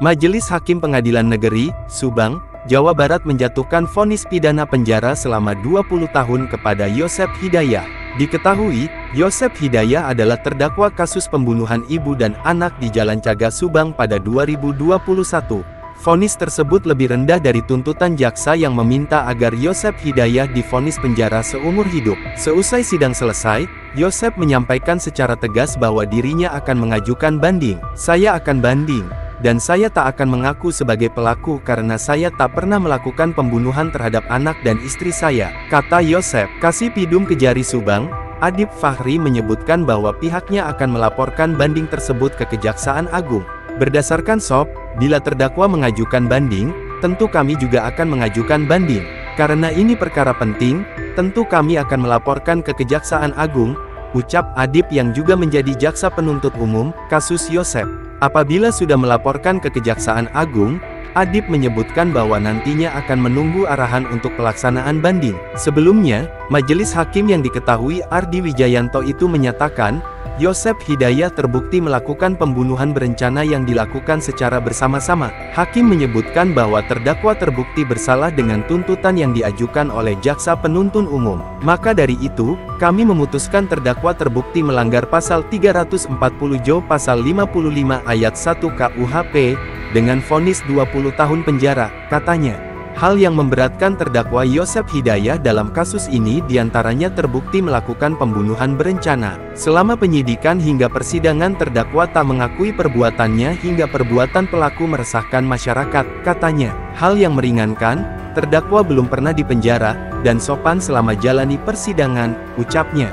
Majelis Hakim Pengadilan Negeri, Subang, Jawa Barat menjatuhkan vonis pidana penjara selama 20 tahun kepada Yosep Hidayah. Diketahui, Yosep Hidayah adalah terdakwa kasus pembunuhan ibu dan anak di Jalancagak, Subang pada 2021. Vonis tersebut lebih rendah dari tuntutan jaksa yang meminta agar Yosep Hidayah divonis penjara seumur hidup. Seusai sidang selesai, Yosep menyampaikan secara tegas bahwa dirinya akan mengajukan banding. "Saya akan banding, dan saya tak akan mengaku sebagai pelaku karena saya tak pernah melakukan pembunuhan terhadap anak dan istri saya," kata Yosep. Kasipidum Kejari Subang, Adib Fahri menyebutkan bahwa pihaknya akan melaporkan banding tersebut ke Kejaksaan Agung. "Berdasarkan SOP, bila terdakwa mengajukan banding, tentu kami juga akan mengajukan banding. Karena ini perkara penting, tentu kami akan melaporkan ke Kejaksaan Agung," ucap Adib yang juga menjadi jaksa penuntut umum kasus Yosep. Apabila sudah melaporkan ke Kejaksaan Agung, Adib menyebutkan bahwa nantinya akan menunggu arahan untuk pelaksanaan banding. Sebelumnya, majelis hakim yang diketahui Ardi Wijayanto itu menyatakan, Yosep Hidayah terbukti melakukan pembunuhan berencana yang dilakukan secara bersama-sama. Hakim menyebutkan bahwa terdakwa terbukti bersalah dengan tuntutan yang diajukan oleh jaksa penuntun umum. "Maka dari itu, kami memutuskan terdakwa terbukti melanggar pasal 340 Jo pasal 55 ayat 1 KUHP, dengan vonis 20 tahun penjara," katanya. Hal yang memberatkan terdakwa Yosep Hidayah dalam kasus ini diantaranya terbukti melakukan pembunuhan berencana. Selama penyidikan hingga persidangan terdakwa tak mengakui perbuatannya hingga perbuatan pelaku meresahkan masyarakat, katanya. Hal yang meringankan, terdakwa belum pernah dipenjara, dan sopan selama jalani persidangan, ucapnya.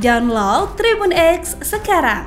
Download Tribun X sekarang.